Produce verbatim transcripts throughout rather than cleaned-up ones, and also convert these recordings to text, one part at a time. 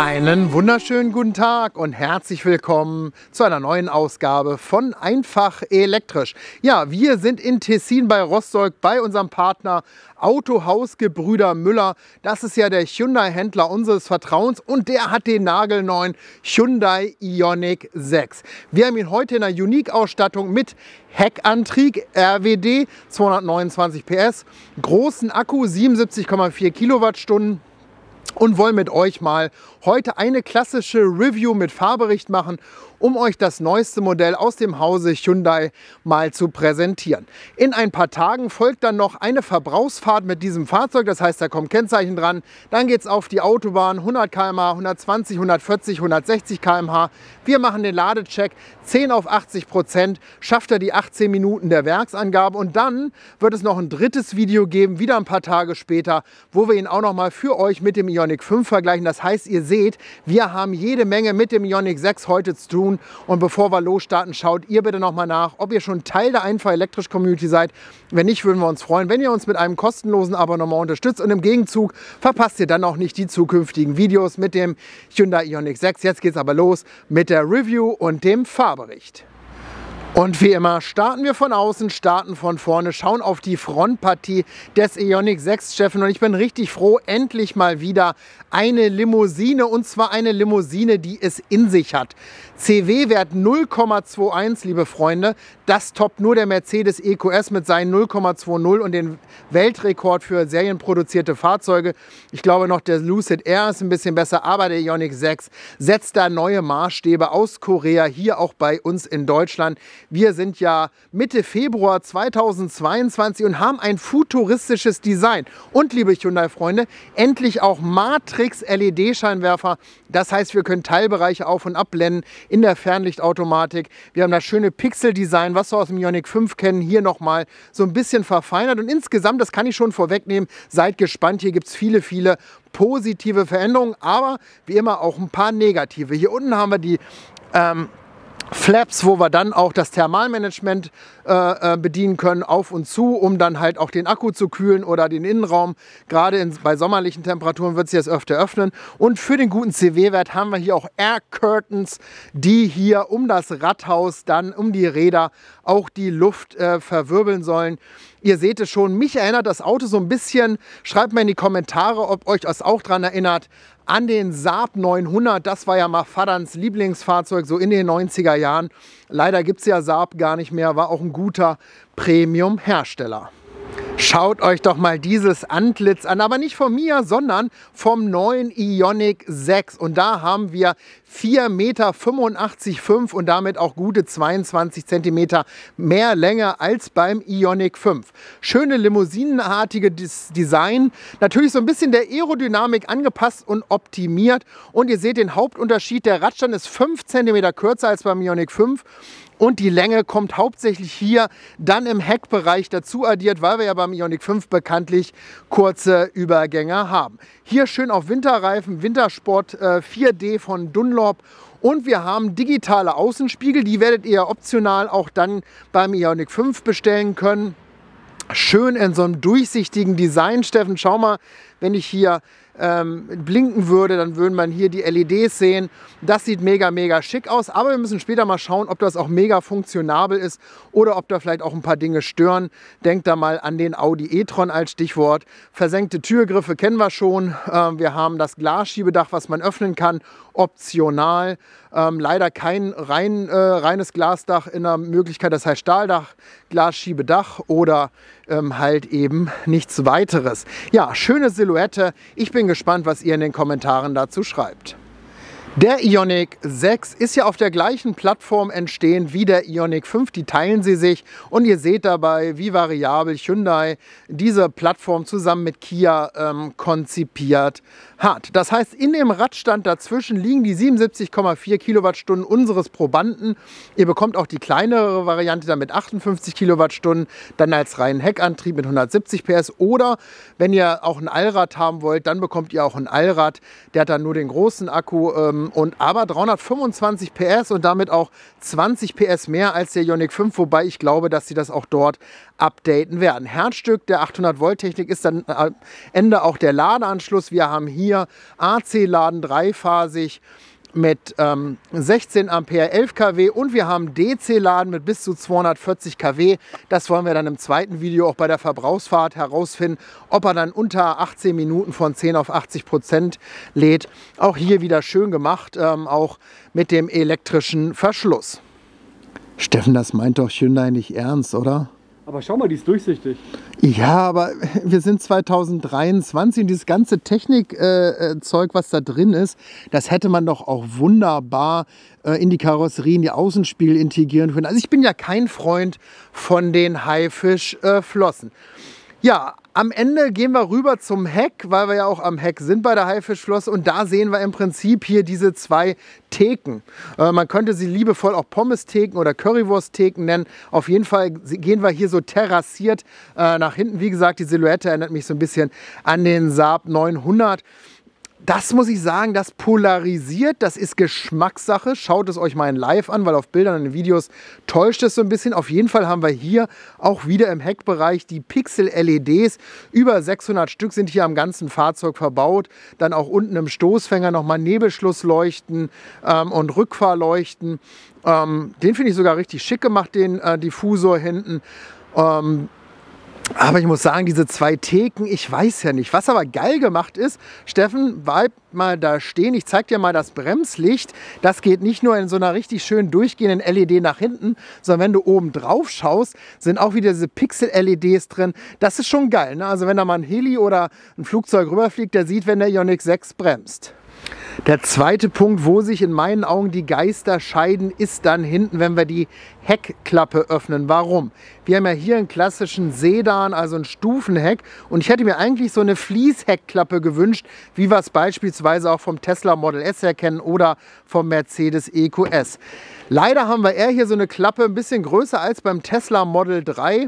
Einen wunderschönen guten Tag und herzlich willkommen zu einer neuen Ausgabe von Einfach Elektrisch. Ja, wir sind in Tessin bei Rostock bei unserem Partner Autohausgebrüder Müller. Das ist ja der Hyundai-Händler unseres Vertrauens und der hat den nagelneuen Hyundai Ioniq sechs. Wir haben ihn heute in der Unique-Ausstattung mit Heckantrieb, R W D, zweihundertneunundzwanzig P S, großen Akku, siebenundsiebzig Komma vier Kilowattstunden. Und wollen mit euch mal heute eine klassische Review mit Fahrbericht machen, um euch das neueste Modell aus dem Hause Hyundai mal zu präsentieren. In ein paar Tagen folgt dann noch eine Verbrauchsfahrt mit diesem Fahrzeug, das heißt, da kommt Kennzeichen dran. Dann geht es auf die Autobahn, hundert Kilometer pro Stunde, hundertzwanzig, hundertvierzig, hundertsechzig Kilometer pro Stunde. Wir machen den Ladecheck, zehn auf achtzig Prozent, schafft er die achtzehn Minuten der Werksangabe. Und dann wird es noch ein drittes Video geben, wieder ein paar Tage später, wo wir ihn auch noch mal für euch mit dem Ioniq fünf vergleichen. Das heißt, ihr seht, wir haben jede Menge mit dem Ioniq sechs heute zu tun. Und bevor wir losstarten, schaut ihr bitte nochmal nach, ob ihr schon Teil der Einfach Elektrisch Community seid. Wenn nicht, würden wir uns freuen, wenn ihr uns mit einem kostenlosen Abonnement unterstützt. Und im Gegenzug verpasst ihr dann auch nicht die zukünftigen Videos mit dem Hyundai Ioniq sechs. Jetzt geht's aber los mit der Review und dem Fahrbericht. Und wie immer starten wir von außen, starten von vorne, schauen auf die Frontpartie des Ioniq sechs, Steffen. Und ich bin richtig froh, endlich mal wieder eine Limousine, und zwar eine Limousine, die es in sich hat. C W-Wert null Komma einundzwanzig, liebe Freunde. Das toppt nur der Mercedes E Q S mit seinen null Komma zwanzig und den Weltrekord für serienproduzierte Fahrzeuge. Ich glaube noch, der Lucid Air ist ein bisschen besser, aber der Ioniq sechs setzt da neue Maßstäbe aus Korea, hier auch bei uns in Deutschland. Wir sind ja Mitte Februar zweitausendzweiundzwanzig und haben ein futuristisches Design. Und liebe Hyundai-Freunde, endlich auch Matrix-L E D-Scheinwerfer. Das heißt, wir können Teilbereiche auf- und abblenden in der Fernlichtautomatik. Wir haben das schöne Pixel-Design, was wir aus dem Ioniq fünf kennen, hier nochmal so ein bisschen verfeinert. Und insgesamt, das kann ich schon vorwegnehmen, seid gespannt. Hier gibt es viele, viele positive Veränderungen, aber wie immer auch ein paar negative. Hier unten haben wir die ähm, Flaps, wo wir dann auch das Thermalmanagement äh, bedienen können, auf und zu, um dann halt auch den Akku zu kühlen oder den Innenraum. Gerade in, bei sommerlichen Temperaturen wird sich das öfter öffnen. Und für den guten C W-Wert haben wir hier auch Air Curtains, die hier um das Radhaus, dann um die Räder auch die Luft äh, verwirbeln sollen. Ihr seht es schon, mich erinnert das Auto so ein bisschen, schreibt mir in die Kommentare, ob euch das auch daran erinnert, an den Saab neunhundert. Das war ja mal Vaterns Lieblingsfahrzeug, so in den neunziger Jahren. Leider gibt es ja Saab gar nicht mehr, war auch ein guter Premium-Hersteller. Schaut euch doch mal dieses Antlitz an, aber nicht von mir, sondern vom neuen Ioniq sechs. Und da haben wir vier Komma fünfundachtzig Meter und damit auch gute zweiundzwanzig Zentimeter mehr Länge als beim Ioniq fünf. Schöne limousinenartiges Design, natürlich so ein bisschen der Aerodynamik angepasst und optimiert. Und ihr seht den Hauptunterschied, der Radstand ist fünf Zentimeter kürzer als beim Ioniq fünf. Und die Länge kommt hauptsächlich hier dann im Heckbereich dazu addiert, weil wir ja beim Ioniq fünf bekanntlich kurze Übergänge haben. Hier schön auf Winterreifen, Wintersport äh, vier D von Dunlop. Und wir haben digitale Außenspiegel, die werdet ihr optional auch dann beim Ioniq fünf bestellen können. Schön in so einem durchsichtigen Design, Steffen. Schau mal, wenn ich hier ähm, blinken würde, dann würden man hier die L E Ds sehen. Das sieht mega, mega schick aus. Aber wir müssen später mal schauen, ob das auch mega funktionabel ist oder ob da vielleicht auch ein paar Dinge stören. Denkt da mal an den Audi e-tron als Stichwort. Versenkte Türgriffe kennen wir schon. Ähm, wir haben das Glasschiebedach, was man öffnen kann, optional. Ähm, leider kein rein, äh, reines Glasdach in der Möglichkeit, das heißt Stahldach, Glasschiebedach oder ähm, halt eben nichts weiteres. Ja, schöne Silhouette. Ich bin gespannt, was ihr in den Kommentaren dazu schreibt. Der Ioniq sechs ist ja auf der gleichen Plattform entstehen wie der Ioniq fünf, die teilen sie sich und ihr seht dabei, wie variabel Hyundai diese Plattform zusammen mit Kia ähm, konzipiert hat. Das heißt, in dem Radstand dazwischen liegen die siebenundsiebzig Komma vier Kilowattstunden unseres Probanden. Ihr bekommt auch die kleinere Variante dann mit achtundfünfzig Kilowattstunden, dann als reinen Heckantrieb mit hundertsiebzig P S oder wenn ihr auch ein Allrad haben wollt, dann bekommt ihr auch ein Allrad, der hat dann nur den großen Akku ähm, ähm, und aber dreihundertfünfundzwanzig P S und damit auch zwanzig P S mehr als der Ioniq fünf, wobei ich glaube, dass sie das auch dort updaten werden. Herzstück der achthundert Volt Technik ist dann am Ende auch der Ladeanschluss. Wir haben hier A C-Laden, dreiphasig mit ähm, sechzehn Ampere, elf Kilowatt und wir haben D C-Laden mit bis zu zweihundertvierzig Kilowatt. Das wollen wir dann im zweiten Video auch bei der Verbrauchsfahrt herausfinden, ob er dann unter achtzehn Minuten von zehn auf achtzig Prozent lädt. Auch hier wieder schön gemacht, ähm, auch mit dem elektrischen Verschluss. Steffen, das meint doch Hyundai nicht ernst, oder? Aber schau mal, die ist durchsichtig. Ja, aber wir sind zweitausenddreiundzwanzig und dieses ganze Technikzeug, äh, was da drin ist, das hätte man doch auch wunderbar äh, in die Karosserien, die Außenspiegel integrieren können. Also ich bin ja kein Freund von den Haifischflossen. Äh, ja, am Ende gehen wir rüber zum Heck, weil wir ja auch am Heck sind bei der Haifischflosse und da sehen wir im Prinzip hier diese zwei Theken. Äh, man könnte sie liebevoll auch Pommes-Theken oder Currywurst-Theken nennen. Auf jeden Fall gehen wir hier so terrassiert äh, nach hinten. Wie gesagt, die Silhouette erinnert mich so ein bisschen an den Saab neunhundert. Das muss ich sagen, das polarisiert, das ist Geschmackssache. Schaut es euch mal in Live an, weil auf Bildern und in Videos täuscht es so ein bisschen. Auf jeden Fall haben wir hier auch wieder im Heckbereich die Pixel-L E Ds. Über sechshundert Stück sind hier am ganzen Fahrzeug verbaut. Dann auch unten im Stoßfänger nochmal Nebelschlussleuchten ähm, und Rückfahrleuchten. Ähm, den finde ich sogar richtig schick gemacht, den äh, Diffusor hinten. Ähm, Aber ich muss sagen, diese zwei Theken, ich weiß ja nicht. Was aber geil gemacht ist, Steffen, bleib mal da stehen. Ich zeig dir mal das Bremslicht. Das geht nicht nur in so einer richtig schön durchgehenden L E D nach hinten, sondern wenn du oben drauf schaust, sind auch wieder diese Pixel-L E Ds drin. Das ist schon geil, ne? Also wenn da mal ein Heli oder ein Flugzeug rüberfliegt, der sieht, wenn der Ioniq sechs bremst. Der zweite Punkt, wo sich in meinen Augen die Geister scheiden, ist dann hinten, wenn wir die Heckklappe öffnen. Warum? Wir haben ja hier einen klassischen Sedan, also ein Stufenheck. Und ich hätte mir eigentlich so eine Fließheckklappe gewünscht, wie wir es beispielsweise auch vom Tesla Model S erkennen oder vom Mercedes E Q S. Leider haben wir eher hier so eine Klappe, ein bisschen größer als beim Tesla Model drei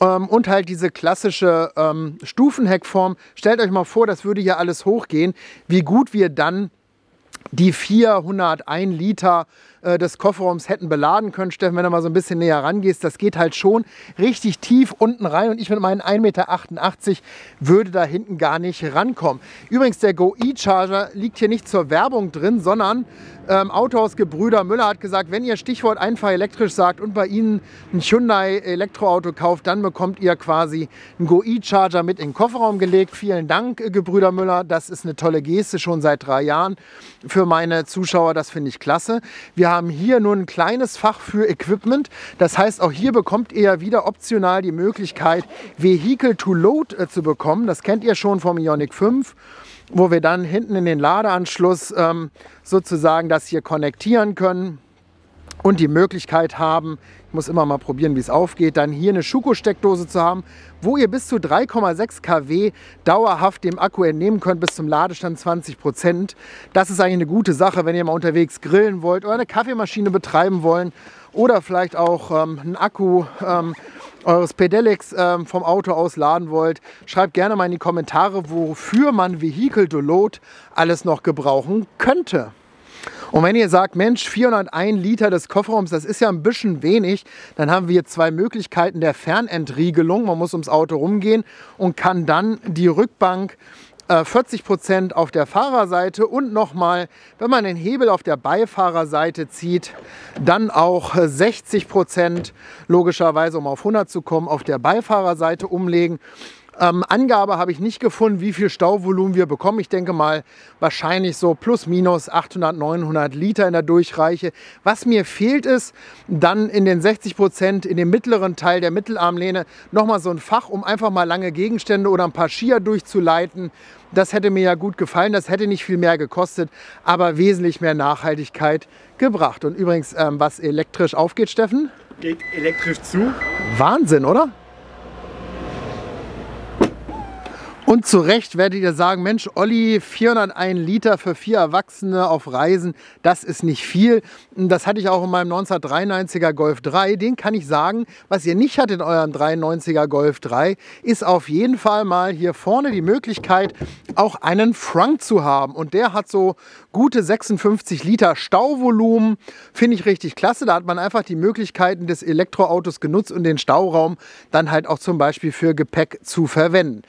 ähm, und halt diese klassische ähm, Stufenheckform. Stellt euch mal vor, das würde hier alles hochgehen, wie gut wir dann die vierhundertein Liter äh, des Kofferraums hätten beladen können. Steffen, wenn du mal so ein bisschen näher rangehst, das geht halt schon richtig tief unten rein und ich mit meinen ein Meter achtundachtzig würde da hinten gar nicht rankommen. Übrigens, der Go E-Charger liegt hier nicht zur Werbung drin, sondern ähm, Autohausgebrüder Müller hat gesagt, wenn ihr Stichwort einfach elektrisch sagt und bei ihnen ein Hyundai Elektroauto kauft, dann bekommt ihr quasi einen Go E-Charger mit in den Kofferraum gelegt. Vielen Dank, äh, Gebrüder Müller, das ist eine tolle Geste, schon seit drei Jahren. Für Für meine Zuschauer, das finde ich klasse. Wir haben hier nur ein kleines Fach für Equipment. Das heißt, auch hier bekommt ihr ja wieder optional die Möglichkeit, Vehicle to Load äh, zu bekommen. Das kennt ihr schon vom Ioniq fünf, wo wir dann hinten in den Ladeanschluss ähm, sozusagen das hier konnektieren können und die Möglichkeit haben, ich muss immer mal probieren, wie es aufgeht, dann hier eine Schuko-Steckdose zu haben, wo ihr bis zu drei Komma sechs Kilowatt dauerhaft dem Akku entnehmen könnt, bis zum Ladestand zwanzig Prozent. Das ist eigentlich eine gute Sache, wenn ihr mal unterwegs grillen wollt oder eine Kaffeemaschine betreiben wollen oder vielleicht auch ähm, einen Akku ähm, eures Pedelecs ähm, vom Auto aus laden wollt. Schreibt gerne mal in die Kommentare, wofür man Vehicle to Load alles noch gebrauchen könnte. Und wenn ihr sagt, Mensch, vierhundertein Liter des Kofferraums, das ist ja ein bisschen wenig, dann haben wir zwei Möglichkeiten der Fernentriegelung. Man muss ums Auto rumgehen und kann dann die Rückbank äh, vierzig Prozent auf der Fahrerseite und nochmal, wenn man den Hebel auf der Beifahrerseite zieht, dann auch sechzig Prozent, logischerweise um auf hundert zu kommen, auf der Beifahrerseite umlegen. Ähm, Angabe habe ich nicht gefunden, wie viel Stauvolumen wir bekommen. Ich denke mal, wahrscheinlich so plus minus achthundert, neunhundert Liter in der Durchreiche. Was mir fehlt ist, dann in den sechzig Prozent, in dem mittleren Teil der Mittelarmlehne nochmal so ein Fach, um einfach mal lange Gegenstände oder ein paar Skier durchzuleiten. Das hätte mir ja gut gefallen, das hätte nicht viel mehr gekostet, aber wesentlich mehr Nachhaltigkeit gebracht. Und übrigens, ähm, was elektrisch aufgeht, Steffen? Geht elektrisch zu. Wahnsinn, oder? Und zu Recht werdet ihr sagen, Mensch Olli, vierhundertein Liter für vier Erwachsene auf Reisen, das ist nicht viel. Das hatte ich auch in meinem neunzehnhundertdreiundneunziger Golf drei. Den kann ich sagen, was ihr nicht hattet in eurem dreiundneunziger Golf drei, ist auf jeden Fall mal hier vorne die Möglichkeit, auch einen Frunk zu haben. Und der hat so gute sechsundfünfzig Liter Stauvolumen. Finde ich richtig klasse. Da hat man einfach die Möglichkeiten des Elektroautos genutzt und den Stauraum dann halt auch zum Beispiel für Gepäck zu verwenden.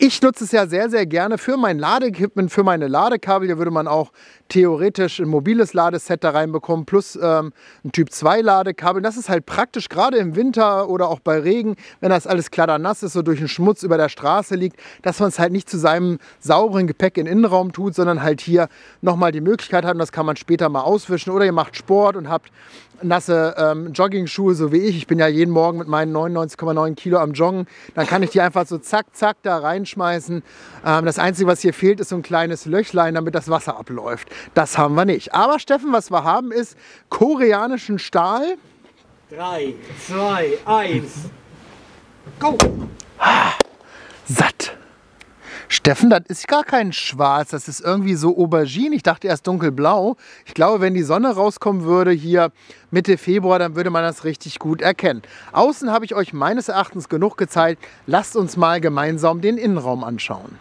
Ich nutze es ja sehr, sehr gerne für mein Ladeequipment, für meine Ladekabel. Hier würde man auch theoretisch ein mobiles Ladeset da reinbekommen, plus ähm, ein Typ zwei Ladekabel. Das ist halt praktisch, gerade im Winter oder auch bei Regen, wenn das alles kladdernass ist, so durch den Schmutz über der Straße liegt, dass man es halt nicht zu seinem sauberen Gepäck in den Innenraum tut, sondern halt hier nochmal die Möglichkeit hat, und das kann man später mal auswischen. Oder ihr macht Sport und habt nasse ähm, Jogging-Schuhe, so wie ich. Ich bin ja jeden Morgen mit meinen neunundneunzig Komma neun Kilo am Joggen. Dann kann ich die einfach so zack, zack da reinschmeißen. Ähm, das Einzige, was hier fehlt, ist so ein kleines Löchlein, damit das Wasser abläuft. Das haben wir nicht. Aber Steffen, was wir haben, ist koreanischen Stahl. drei, zwei, eins, go! Ah, satt. Steffen, das ist gar kein Schwarz, das ist irgendwie so Aubergine. Ich dachte erst dunkelblau. Ich glaube, wenn die Sonne rauskommen würde hier Mitte Februar, dann würde man das richtig gut erkennen. Außen habe ich euch meines Erachtens genug gezeigt. Lasst uns mal gemeinsam den Innenraum anschauen.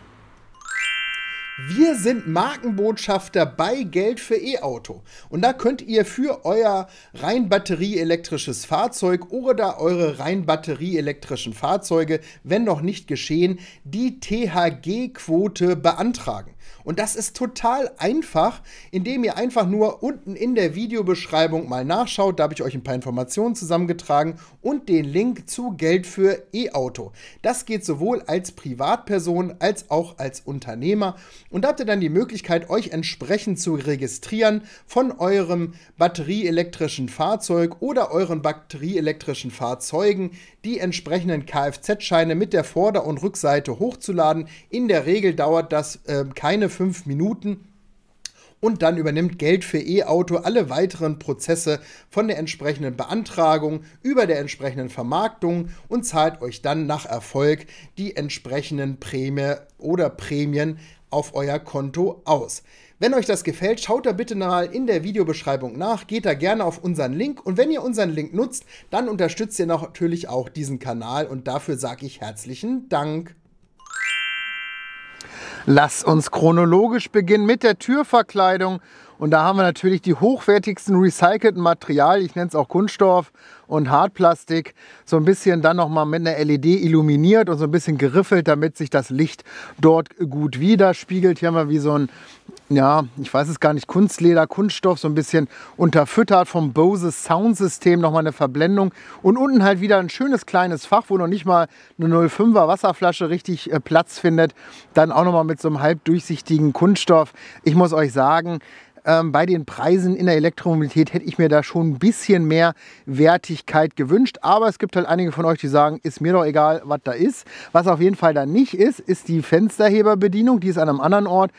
Wir sind Markenbotschafter bei Geld für E-Auto und da könnt ihr für euer rein batterieelektrisches Fahrzeug oder eure rein batterieelektrischen Fahrzeuge, wenn noch nicht geschehen, die T H G-Quote beantragen. Und das ist total einfach, indem ihr einfach nur unten in der Videobeschreibung mal nachschaut. Da habe ich euch ein paar Informationen zusammengetragen und den Link zu Geld für E-Auto. Das geht sowohl als Privatperson als auch als Unternehmer. Und da habt ihr dann die Möglichkeit, euch entsprechend zu registrieren von eurem batterieelektrischen Fahrzeug oder euren batterieelektrischen Fahrzeugen, die entsprechenden Kfz-Scheine mit der Vorder- und Rückseite hochzuladen. In der Regel dauert das äh, keine fünf Minuten. Und dann übernimmt Geld für E-Auto alle weiteren Prozesse von der entsprechenden Beantragung über der entsprechenden Vermarktung und zahlt euch dann nach Erfolg die entsprechenden Prämie oder Prämien auf euer Konto aus. Wenn euch das gefällt, schaut da bitte mal in der Videobeschreibung nach, geht da gerne auf unseren Link und wenn ihr unseren Link nutzt, dann unterstützt ihr natürlich auch diesen Kanal und dafür sage ich herzlichen Dank. Lasst uns chronologisch beginnen mit der Türverkleidung. Und da haben wir natürlich die hochwertigsten recycelten Materialien, ich nenne es auch Kunststoff und Hartplastik, so ein bisschen dann nochmal mit einer L E D illuminiert und so ein bisschen geriffelt, damit sich das Licht dort gut widerspiegelt. Hier haben wir wie so ein, ja, ich weiß es gar nicht, Kunstleder, Kunststoff, so ein bisschen unterfüttert vom Bose Soundsystem, nochmal eine Verblendung. Und unten halt wieder ein schönes kleines Fach, wo noch nicht mal eine null Komma fünfer Wasserflasche richtig äh, Platz findet. Dann auch nochmal mit so einem halb durchsichtigen Kunststoff. Ich muss euch sagen, bei den Preisen in der Elektromobilität hätte ich mir da schon ein bisschen mehr Wertigkeit gewünscht. Aber es gibt halt einige von euch, die sagen, ist mir doch egal, was da ist. Was auf jeden Fall da nicht ist, ist die Fensterheberbedienung. Die ist an einem anderen Ort.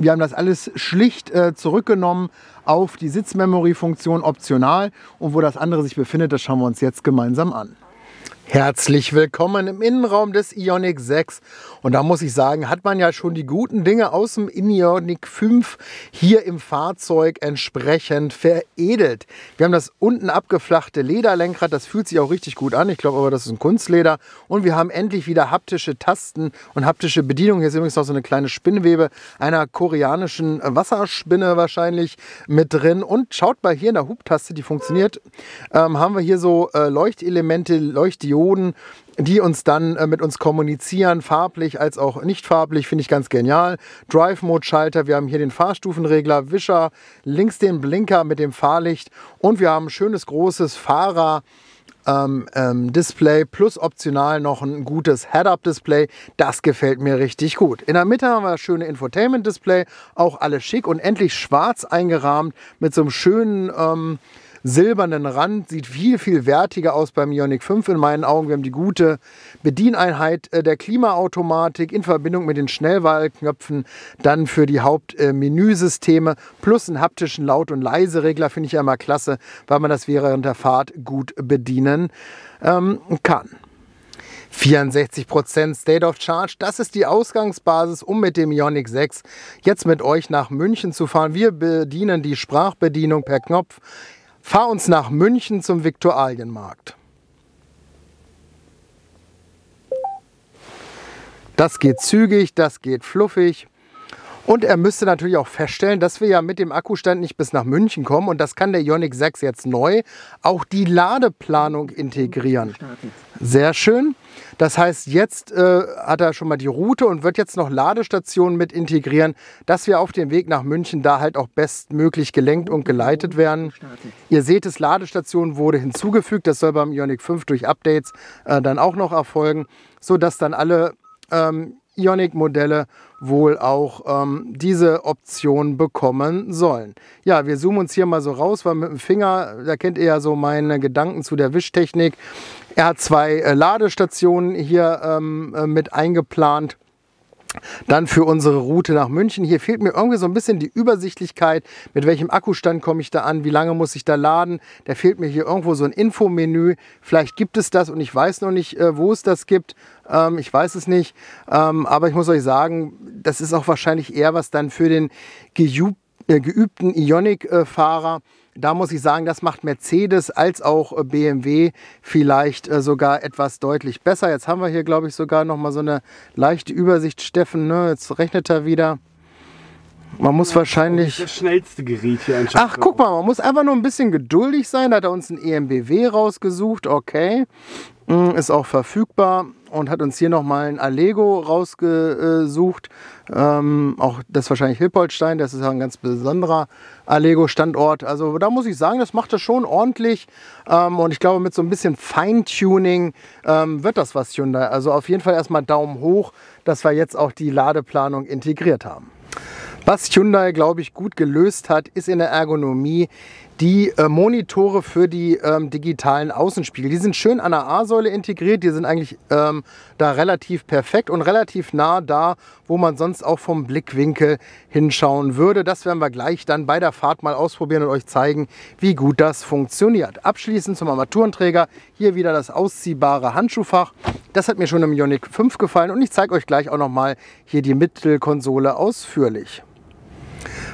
Wir haben das alles schlicht äh, zurückgenommen auf die Sitzmemory-Funktion optional. Und wo das andere sich befindet, das schauen wir uns jetzt gemeinsam an. Herzlich willkommen im Innenraum des Ioniq sechs und da muss ich sagen, hat man ja schon die guten Dinge aus dem Ioniq fünf hier im Fahrzeug entsprechend veredelt. Wir haben das unten abgeflachte Lederlenkrad, das fühlt sich auch richtig gut an, ich glaube aber das ist ein Kunstleder und wir haben endlich wieder haptische Tasten und haptische Bedienung. Hier ist übrigens noch so eine kleine Spinnwebe einer koreanischen Wasserspinne wahrscheinlich mit drin und schaut mal hier in der Hubtaste, die funktioniert, ähm, haben wir hier so äh, Leuchtelemente, Leuchtdioden, die uns dann äh, mit uns kommunizieren, farblich als auch nicht farblich, finde ich ganz genial. Drive-Mode-Schalter, wir haben hier den Fahrstufenregler, Wischer, links den Blinker mit dem Fahrlicht und wir haben ein schönes großes Fahrer- Ähm, ähm, Display plus optional noch ein gutes Head-Up-Display. Das gefällt mir richtig gut. In der Mitte haben wir das schöne Infotainment-Display, auch alles schick und endlich schwarz eingerahmt mit so einem schönen ähm, silbernen Rand. Sieht viel, viel wertiger aus beim Ioniq fünf in meinen Augen. Wir haben die gute Bedieneinheit äh, der Klimaautomatik in Verbindung mit den Schnellwahlknöpfen, dann für die Hauptmenüsysteme äh, plus einen haptischen Laut- und Leise-Regler. Finde ich ja immer klasse, weil man das während der Fahrt gut bedienen kann. vierundsechzig Prozent State of Charge, das ist die Ausgangsbasis, um mit dem Ioniq sechs jetzt mit euch nach München zu fahren. Wir bedienen die Sprachbedienung per Knopf. Fahr uns nach München zum Viktualienmarkt. Das geht zügig, das geht fluffig. Und er müsste natürlich auch feststellen, dass wir ja mit dem Akkustand nicht bis nach München kommen. Und das kann der Ioniq sechs jetzt neu auch die Ladeplanung integrieren. Sehr schön. Das heißt, jetzt äh, hat er schon mal die Route und wird jetzt noch Ladestationen mit integrieren, dass wir auf dem Weg nach München da halt auch bestmöglich gelenkt und geleitet werden. Ihr seht es, Ladestationen wurde hinzugefügt. Das soll beim Ioniq fünf durch Updates äh, dann auch noch erfolgen, sodass dann alle ähm, Ioniq-Modelle wohl auch ähm, diese Option bekommen sollen. Ja, wir zoomen uns hier mal so raus, weil mit dem Finger, da kennt ihr ja so meine Gedanken zu der Wischtechnik. Er hat zwei äh, Ladestationen hier ähm, äh, mit eingeplant. Dann für unsere Route nach München. Hier fehlt mir irgendwie so ein bisschen die Übersichtlichkeit, mit welchem Akkustand komme ich da an, wie lange muss ich da laden. Da fehlt mir hier irgendwo so ein Infomenü. Vielleicht gibt es das und ich weiß noch nicht, wo es das gibt. Ich weiß es nicht, aber ich muss euch sagen, das ist auch wahrscheinlich eher was dann für den geübten Ioniq-Fahrer. Da muss ich sagen, das macht Mercedes als auch B M W vielleicht sogar etwas deutlich besser. Jetzt haben wir hier, glaube ich, sogar noch mal so eine leichte Übersicht, Steffen, ne? Jetzt rechnet er wieder. Man muss wahrscheinlich... Das schnellste Gerät hier anscheinend. Ach, guck mal, man muss einfach nur ein bisschen geduldig sein. Da hat er uns einen E M B W rausgesucht, okay. Ist auch verfügbar und hat uns hier nochmal ein Allegro rausgesucht. Ähm, auch das ist wahrscheinlich Hilpoltstein, das ist ja ein ganz besonderer Allegro-Standort. Also da muss ich sagen, das macht das schon ordentlich. Ähm, und ich glaube, mit so ein bisschen Feintuning ähm, wird das was Hyundai. Also auf jeden Fall erstmal Daumen hoch, dass wir jetzt auch die Ladeplanung integriert haben. Was Hyundai, glaube ich, gut gelöst hat, ist in der Ergonomie die äh, Monitore für die ähm, digitalen Außenspiegel. Die sind schön an der A-Säule integriert, die sind eigentlich ähm, da relativ perfekt und relativ nah da, wo man sonst auch vom Blickwinkel hinschauen würde. Das werden wir gleich dann bei der Fahrt mal ausprobieren und euch zeigen, wie gut das funktioniert. Abschließend zum Armaturenträger hier wieder das ausziehbare Handschuhfach. Das hat mir schon im Ioniq fünf gefallen und ich zeige euch gleich auch nochmal hier die Mittelkonsole ausführlich.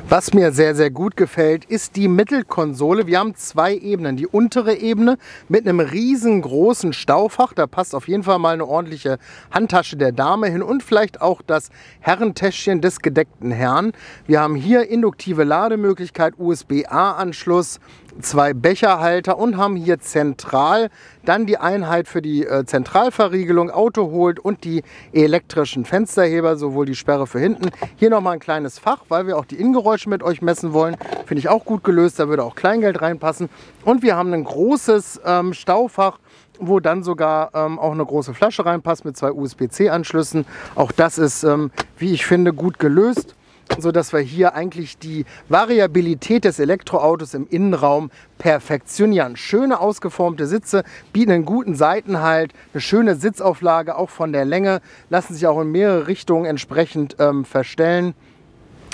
Was mir sehr, sehr gut gefällt, ist die Mittelkonsole. Wir haben zwei Ebenen. Die untere Ebene mit einem riesengroßen Staufach. Da passt auf jeden Fall mal eine ordentliche Handtasche der Dame hin und vielleicht auch das Herrentäschchen des gedeckten Herrn. Wir haben hier induktive Lademöglichkeit, U S B A-Anschluss, zwei Becherhalter und haben hier zentral dann die Einheit für die äh, Zentralverriegelung, Auto holt und die elektrischen Fensterheber, sowohl die Sperre für hinten. Hier nochmal ein kleines Fach, weil wir auch die Innengeräusche mit euch messen wollen. Finde ich auch gut gelöst, da würde auch Kleingeld reinpassen. Und wir haben ein großes ähm, Staufach, wo dann sogar ähm, auch eine große Flasche reinpasst mit zwei U S B C-Anschlüssen. Auch das ist, ähm, wie ich finde, gut gelöst, sodass wir hier eigentlich die Variabilität des Elektroautos im Innenraum perfektionieren. Schöne ausgeformte Sitze, bieten einen guten Seitenhalt, eine schöne Sitzauflage, auch von der Länge, lassen sich auch in mehrere Richtungen entsprechend ähm, verstellen.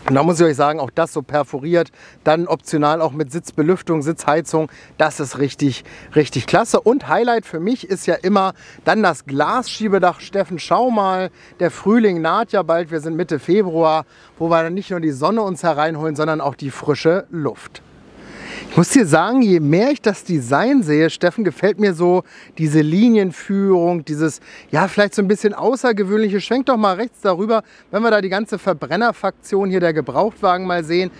Und da muss ich euch sagen, auch das so perforiert, dann optional auch mit Sitzbelüftung, Sitzheizung, das ist richtig, richtig klasse. Und Highlight für mich ist ja immer dann das Glasschiebedach. Steffen, schau mal, der Frühling naht ja bald, wir sind Mitte Februar, wo wir dann nicht nur die Sonne uns hereinholen, sondern auch die frische Luft. Ich muss dir sagen, je mehr ich das Design sehe, Steffen, gefällt mir so diese Linienführung, dieses, ja, vielleicht so ein bisschen außergewöhnliche. Schwenk doch mal rechts darüber, wenn wir da die ganze Verbrennerfraktion hier der Gebrauchtwagen mal sehen.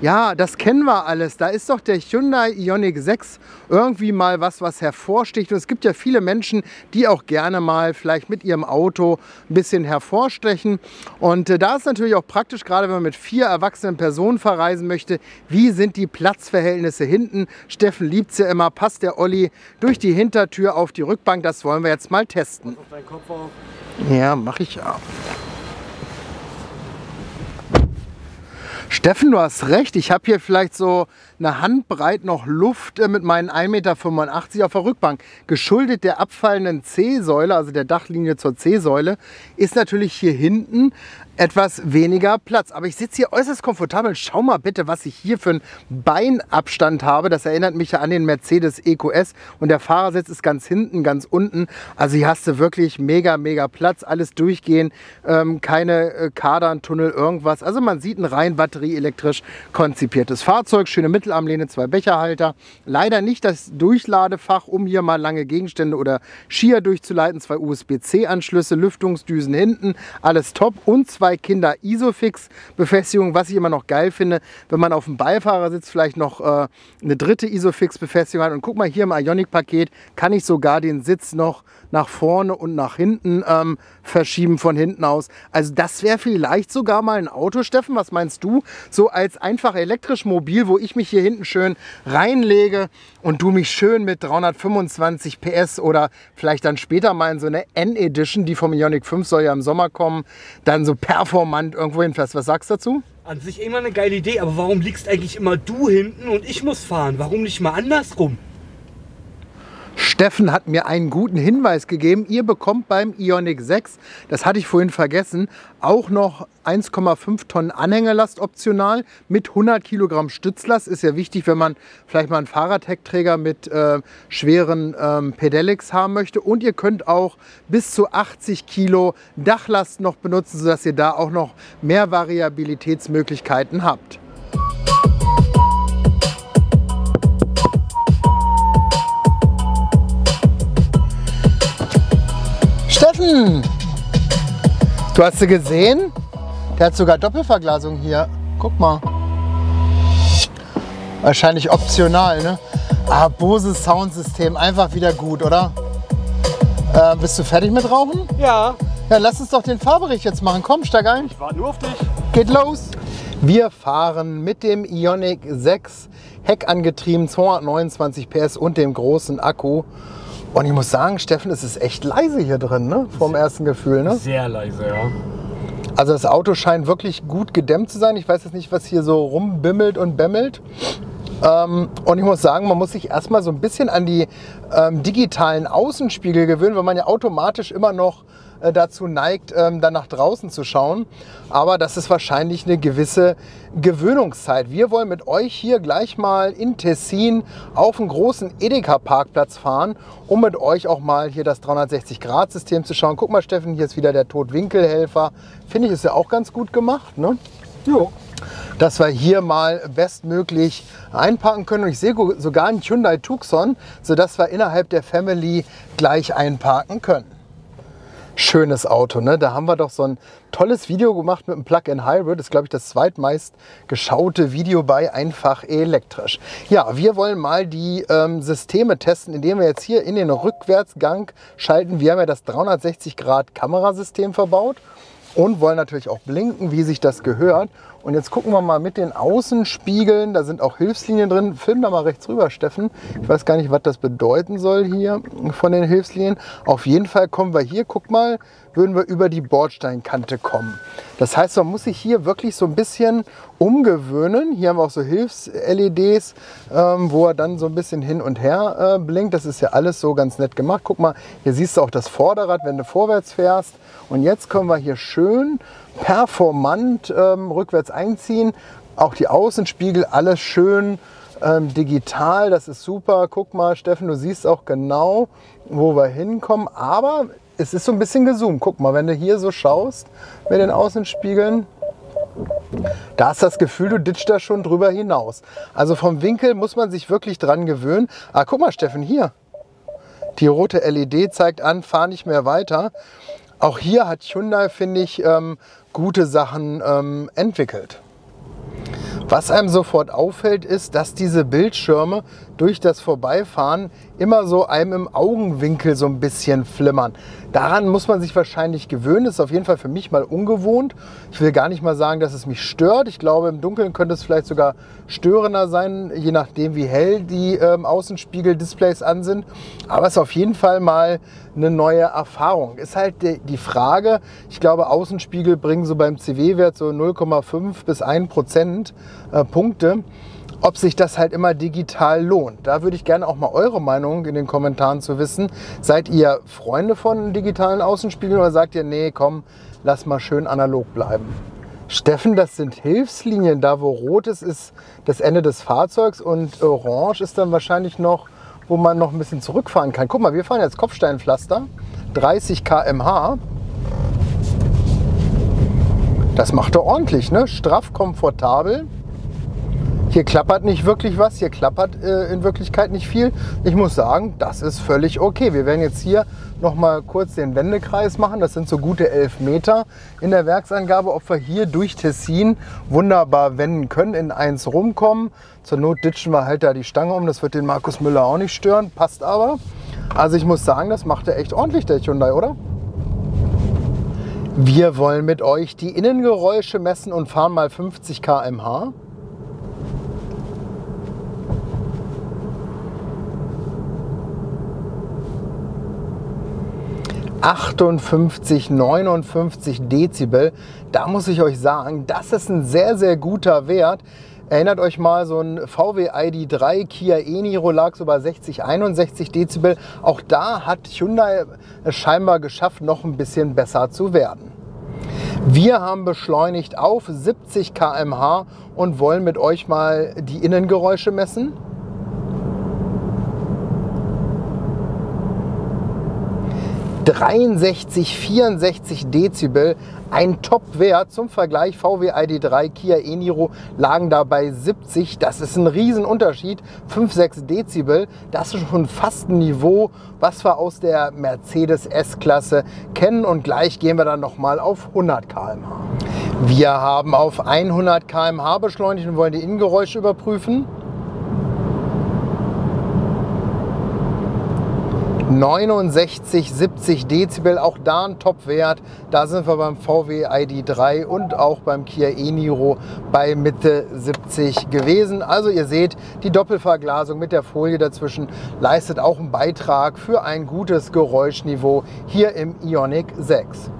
Ja, das kennen wir alles. Da ist doch der Hyundai Ioniq sechs irgendwie mal was, was hervorsticht. Und es gibt ja viele Menschen, die auch gerne mal vielleicht mit ihrem Auto ein bisschen hervorstechen. Und äh, da ist natürlich auch praktisch, gerade wenn man mit vier erwachsenen Personen verreisen möchte, wie sind die Platzverhältnisse hinten? Steffen liebt es ja immer. Passt der Olli durch die Hintertür auf die Rückbank? Das wollen wir jetzt mal testen. Auf deinen Kopf auf. Ja, mache ich ja. Steffen, du hast recht. Ich habe hier vielleicht so eine Handbreit noch Luft mit meinen ein Meter fünfundachtzig auf der Rückbank. Geschuldet der abfallenden C-Säule, also der Dachlinie zur C-Säule, ist natürlich hier hinten etwas weniger Platz. Aber ich sitze hier äußerst komfortabel. Schau mal bitte, was ich hier für einen Beinabstand habe. Das erinnert mich ja an den Mercedes E Q S. Und der Fahrersitz ist ganz hinten, ganz unten. Also hier hast du wirklich mega, mega Platz. Alles durchgehen, ähm, keine äh, Kadern, Tunnel, irgendwas. Also man sieht ein rein batterieelektrisch konzipiertes Fahrzeug. Schöne Mittelarmlehne, zwei Becherhalter. Leider nicht das Durchladefach, um hier mal lange Gegenstände oder Skier durchzuleiten. Zwei U S B C-Anschlüsse, Lüftungsdüsen hinten. Alles top. Und zwei Bei Kinder Isofix-Befestigung, was ich immer noch geil finde, wenn man auf dem Beifahrersitz vielleicht noch äh, eine dritte Isofix-Befestigung hat. Und guck mal, hier im Ioniq-Paket kann ich sogar den Sitz noch nach vorne und nach hinten ähm, verschieben von hinten aus. Also das wäre vielleicht sogar mal ein Auto, Steffen, was meinst du? So als einfach elektrisch mobil, wo ich mich hier hinten schön reinlege und du mich schön mit dreihundertfünfundzwanzig P S oder vielleicht dann später mal in so eine N-Edition, die vom Ioniq fünf soll ja im Sommer kommen, dann so performant irgendwo hinfährst. Was sagst du dazu? An sich immer eine geile Idee, aber warum liegst eigentlich immer du hinten und ich muss fahren? Warum nicht mal andersrum? Steffen hat mir einen guten Hinweis gegeben. Ihr bekommt beim Ioniq sechs, das hatte ich vorhin vergessen, auch noch eins Komma fünf Tonnen Anhängerlast optional mit hundert Kilogramm Stützlast. Ist ja wichtig, wenn man vielleicht mal einen Fahrradheckträger mit äh, schweren ähm, Pedelecs haben möchte. Und ihr könnt auch bis zu achtzig Kilo Dachlast noch benutzen, sodass ihr da auch noch mehr Variabilitätsmöglichkeiten habt. Steffen, du hast sie gesehen? Der hat sogar Doppelverglasung hier. Guck mal. Wahrscheinlich optional, ne? Ah, Bose Soundsystem, einfach wieder gut, oder? Äh, bist du fertig mit Rauchen? Ja. Ja, lass uns doch den Fahrbericht jetzt machen. Komm, steig ein. Ich warte nur auf dich. Geht los. Wir fahren mit dem Ioniq sechs, heckangetrieben, zweihundertneunundzwanzig P S und dem großen Akku. Und ich muss sagen, Steffen, es ist echt leise hier drin, ne? Vom ersten Gefühl, ne? Sehr leise, ja. Also das Auto scheint wirklich gut gedämmt zu sein. Ich weiß jetzt nicht, was hier so rumbimmelt und bämmelt. Ähm, und ich muss sagen, man muss sich erstmal so ein bisschen an die ähm, digitalen Außenspiegel gewöhnen, weil man ja automatisch immer noch äh, dazu neigt, ähm, dann nach draußen zu schauen. Aber das ist wahrscheinlich eine gewisse Gewöhnungszeit. Wir wollen mit euch hier gleich mal in Tessin auf einen großen Edeka-Parkplatz fahren, um mit euch auch mal hier das dreihundertsechzig Grad System zu schauen. Guck mal, Steffen, hier ist wieder der Totwinkelhelfer. Finde ich, ist ja auch ganz gut gemacht, ne? Jo. Dass wir hier mal bestmöglich einparken können. Und ich sehe sogar einen Hyundai Tucson, sodass wir innerhalb der Family gleich einparken können. Schönes Auto, ne? Da haben wir doch so ein tolles Video gemacht mit einem Plug-in-Hybrid. Das ist, glaube ich, das zweitmeist geschaute Video bei Einfach Elektrisch. Ja, wir wollen mal die ähm, Systeme testen, indem wir jetzt hier in den Rückwärtsgang schalten. Wir haben ja das dreihundertsechzig Grad Kamerasystem verbaut. Und wollen natürlich auch blinken, wie sich das gehört. Und jetzt gucken wir mal mit den Außenspiegeln. Da sind auch Hilfslinien drin. Film da mal rechts rüber, Steffen. Ich weiß gar nicht, was das bedeuten soll hier von den Hilfslinien. Auf jeden Fall kommen wir hier, guck mal, würden wir über die Bordsteinkante kommen. Das heißt, man muss sich hier wirklich so ein bisschen umgewöhnen. Hier haben wir auch so Hilfs-L E Ds, ähm, wo er dann so ein bisschen hin und her äh, blinkt. Das ist ja alles so ganz nett gemacht. Guck mal, hier siehst du auch das Vorderrad, wenn du vorwärts fährst. Und jetzt können wir hier schön performant ähm, rückwärts einziehen. Auch die Außenspiegel, alles schön ähm, digital. Das ist super. Guck mal, Steffen, du siehst auch genau, wo wir hinkommen. Aber es ist so ein bisschen gezoomt. Guck mal, wenn du hier so schaust mit den Außenspiegeln, da hast du das Gefühl, du ditchst da schon drüber hinaus. Also vom Winkel muss man sich wirklich dran gewöhnen. Ah, guck mal, Steffen, hier. Die rote L E D zeigt an, fahr nicht mehr weiter. Auch hier hat Hyundai, finde ich, ähm, gute Sachen ähm, entwickelt. Was einem sofort auffällt, ist, dass diese Bildschirme durch das Vorbeifahren immer so einem im Augenwinkel so ein bisschen flimmern. Daran muss man sich wahrscheinlich gewöhnen. Das ist auf jeden Fall für mich mal ungewohnt. Ich will gar nicht mal sagen, dass es mich stört. Ich glaube, im Dunkeln könnte es vielleicht sogar störender sein, je nachdem, wie hell die ähm, Außenspiegel-Displays an sind. Aber es ist auf jeden Fall mal eine neue Erfahrung. Ist halt die Frage, ich glaube, Außenspiegel bringen so beim C W-Wert so null Komma fünf bis ein Prozent Punkte. ob sich das halt immer digital lohnt. Da würde ich gerne auch mal eure Meinung in den Kommentaren zu wissen. Seid ihr Freunde von digitalen Außenspiegeln oder sagt ihr, nee, komm, lass mal schön analog bleiben? Steffen, das sind Hilfslinien. Da, wo rot ist, ist das Ende des Fahrzeugs und orange ist dann wahrscheinlich noch, wo man noch ein bisschen zurückfahren kann. Guck mal, wir fahren jetzt Kopfsteinpflaster, dreißig Kilometer pro Stunde. Das macht er ordentlich, ne? Straff, komfortabel. Hier klappert nicht wirklich was, hier klappert äh, in Wirklichkeit nicht viel. Ich muss sagen, das ist völlig okay. Wir werden jetzt hier nochmal kurz den Wendekreis machen. Das sind so gute elf Meter in der Werksangabe, ob wir hier durch Tessin wunderbar wenden können, in eins rumkommen. Zur Not ditchen wir halt da die Stange um, das wird den Markus Müller auch nicht stören, passt aber. Also ich muss sagen, das macht er echt ordentlich, der Hyundai, oder? Wir wollen mit euch die Innengeräusche messen und fahren mal fünfzig Kilometer pro Stunde. achtundfünfzig, neunundfünfzig Dezibel, da muss ich euch sagen, das ist ein sehr, sehr guter Wert. Erinnert euch mal, so ein V W I D drei, Kia E-Niro lag so bei sechzig, einundsechzig Dezibel. Auch da hat Hyundai es scheinbar geschafft, noch ein bisschen besser zu werden. Wir haben beschleunigt auf siebzig Kilometer pro Stunde und wollen mit euch mal die Innengeräusche messen. dreiundsechzig, vierundsechzig Dezibel, ein Top-Wert. Zum Vergleich, V W I D drei, Kia E-Niro lagen dabei siebzig. Das ist ein Riesenunterschied, fünf, sechs Dezibel. Das ist schon fast ein Niveau, was wir aus der Mercedes S-Klasse kennen. Und gleich gehen wir dann nochmal auf hundert Kilometer pro Stunde. Wir haben auf hundert Kilometer pro Stunde beschleunigt und wollen die Innengeräusche überprüfen. neunundsechzig, siebzig Dezibel, auch da ein Top-Wert. Da sind wir beim V W I D drei und auch beim Kia E-Niro bei Mitte siebzig gewesen. Also ihr seht, die Doppelverglasung mit der Folie dazwischen leistet auch einen Beitrag für ein gutes Geräuschniveau hier im Ioniq sechs.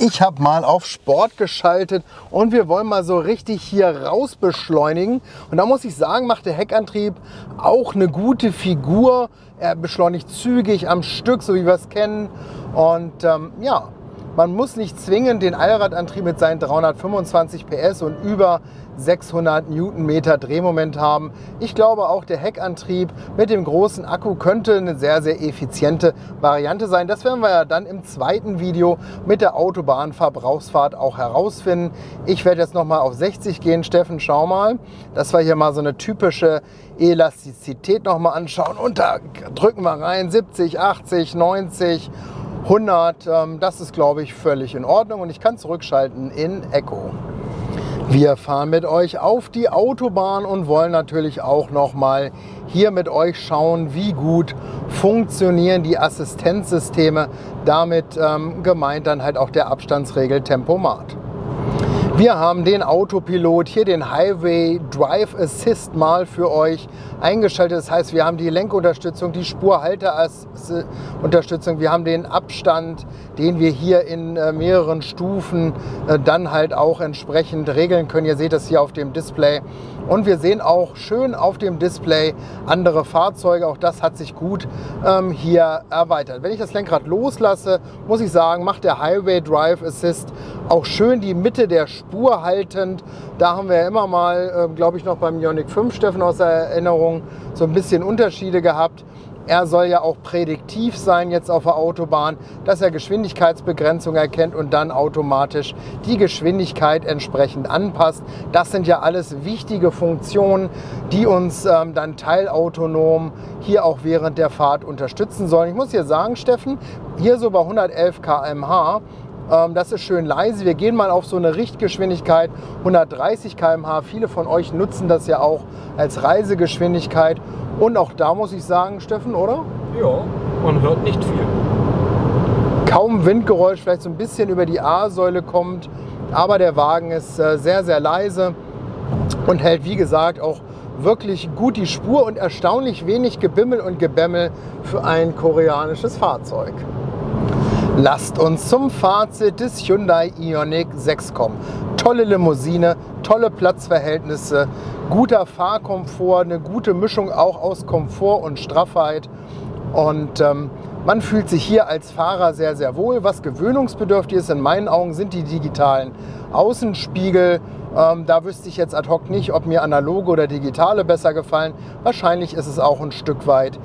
Ich habe mal auf Sport geschaltet und wir wollen mal so richtig hier raus beschleunigen. Und da muss ich sagen, macht der Heckantrieb auch eine gute Figur. Er beschleunigt zügig am Stück, so wie wir es kennen. Und ähm, ja, man muss nicht zwingend den Allradantrieb mit seinen dreihundertfünfundzwanzig PS und über sechshundert Newtonmeter Drehmoment haben. Ich glaube auch, der Heckantrieb mit dem großen Akku könnte eine sehr, sehr effiziente Variante sein. Das werden wir ja dann im zweiten Video mit der Autobahnverbrauchsfahrt auch herausfinden. Ich werde jetzt nochmal auf sechzig gehen. Steffen, schau mal, dass wir hier mal so eine typische Elastizität nochmal anschauen. Und da drücken wir rein, siebzig, achtzig, neunzig, hundert, das ist, glaube ich, völlig in Ordnung und ich kann zurückschalten in Eco. Wir fahren mit euch auf die Autobahn und wollen natürlich auch nochmal hier mit euch schauen, wie gut funktionieren die Assistenzsysteme. Damit ähm, gemeint dann halt auch der Abstandsregel Tempomat. Wir haben den Autopilot, hier den Highway Drive Assist mal für euch eingeschaltet. Das heißt, wir haben die Lenkunterstützung, die Spurhalterunterstützung, wir haben den Abstand, den wir hier in äh, mehreren Stufen äh, dann halt auch entsprechend regeln können. Ihr seht das hier auf dem Display. Und wir sehen auch schön auf dem Display andere Fahrzeuge. Auch das hat sich gut ähm, hier erweitert. Wenn ich das Lenkrad loslasse, muss ich sagen, macht der Highway Drive Assist auch schön die Mitte der Spur haltend. Da haben wir ja immer mal, äh, glaube ich, noch beim Ioniq fünf, Steffen, aus der Erinnerung, so ein bisschen Unterschiede gehabt. Er soll ja auch prädiktiv sein jetzt auf der Autobahn, dass er Geschwindigkeitsbegrenzung erkennt und dann automatisch die Geschwindigkeit entsprechend anpasst. Das sind ja alles wichtige Funktionen, die uns ähm, dann teilautonom hier auch während der Fahrt unterstützen sollen. Ich muss hier sagen, Steffen, hier so bei hundertelf Kilometer pro Stunde, das ist schön leise. Wir gehen mal auf so eine Richtgeschwindigkeit, hundertdreißig Kilometer pro Stunde. Viele von euch nutzen das ja auch als Reisegeschwindigkeit. Und auch da muss ich sagen, Steffen, oder? Ja, man hört nicht viel. Kaum Windgeräusch, vielleicht so ein bisschen über die A-Säule kommt. Aber der Wagen ist sehr, sehr leise und hält, wie gesagt, auch wirklich gut die Spur und erstaunlich wenig Gebimmel und Gebämmel für ein koreanisches Fahrzeug. Lasst uns zum Fazit des Hyundai Ioniq sechs kommen. tolle Limousine, tolle Platzverhältnisse, guter Fahrkomfort, eine gute Mischung auch aus Komfort und Straffheit. Und ähm, man fühlt sich hier als Fahrer sehr, sehr wohl. Was gewöhnungsbedürftig ist, in meinen Augen, sind die digitalen Außenspiegel. Ähm, da wüsste ich jetzt ad hoc nicht, ob mir analoge oder digitale besser gefallen. Wahrscheinlich ist es auch ein Stück weit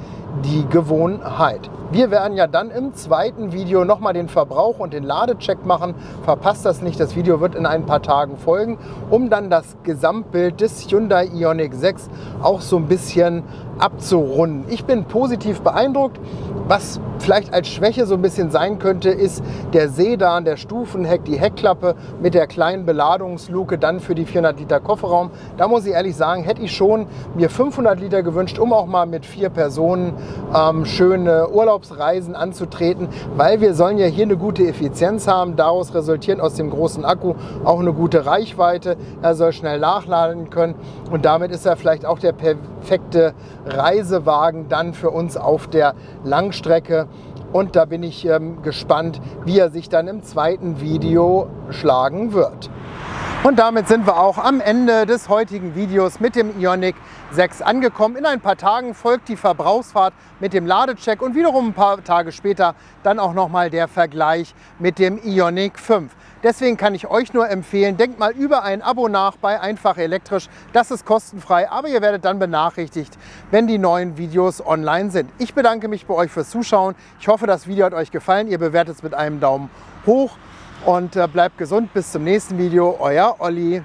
die Gewohnheit. Wir werden ja dann im zweiten Video nochmal den Verbrauch und den Ladecheck machen. Verpasst das nicht, das Video wird in ein paar Tagen folgen, um dann das Gesamtbild des Hyundai Ioniq sechs auch so ein bisschen abzurunden. Ich bin positiv beeindruckt. Was vielleicht als Schwäche so ein bisschen sein könnte, ist der Sedan, der Stufenheck, die Heckklappe mit der kleinen Beladungsluke dann für die vierhundert Liter Kofferraum. Da muss ich ehrlich sagen, hätte ich schon mir fünfhundert Liter gewünscht, um auch mal mit vier Personen ähm, schöne Urlaubsreisen anzutreten, weil wir sollen ja hier eine gute Effizienz haben. Daraus resultieren aus dem großen Akku auch eine gute Reichweite. Er soll schnell nachladen können und damit ist er vielleicht auch der perfekte Reisewagen dann für uns auf der Langstrecke. Und da bin ich ähm, gespannt, wie er sich dann im zweiten Video schlagen wird. Und damit sind wir auch am Ende des heutigen Videos mit dem Ioniq sechs angekommen. In ein paar Tagen folgt die Verbrauchsfahrt mit dem Ladecheck und wiederum ein paar Tage später dann auch nochmal der Vergleich mit dem Ioniq fünf. Deswegen kann ich euch nur empfehlen, denkt mal über ein Abo nach bei Einfach Elektrisch. Das ist kostenfrei, aber ihr werdet dann benachrichtigt, wenn die neuen Videos online sind. Ich bedanke mich bei euch fürs Zuschauen. Ich hoffe, das Video hat euch gefallen. Ihr bewertet es mit einem Daumen hoch. Und bleibt gesund, bis zum nächsten Video, euer Olli.